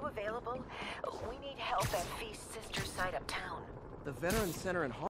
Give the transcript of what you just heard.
you available? We need help at Feast Sisters side uptown. The Veterans Center in Harlem.